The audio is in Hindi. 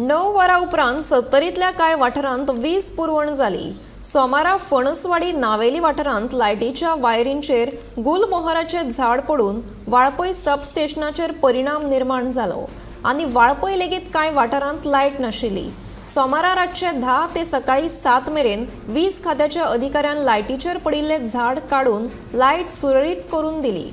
9 वरां उपरांत सत्तरीतल्या कांय वाठारांत वीज पुरवण जाली। सोमारा फणसवाडी नावेली वाठारांत लायटीच्या वायरींचेर गुलमोहराचे झाड पडून वाळपय सब स्टेशनाचेर परिणाम निर्माण जालो आनी वाळपय लेगीत कांय वाठारांत लायट नाशिल्ली। सोमारा रातचे 10 ते सकाळी 7 मेरेन वीज खात्याच्या अधिकाऱ्यान लायटीचेर पडिल्ले झाड काडून लायट सुरळीत करून दिली।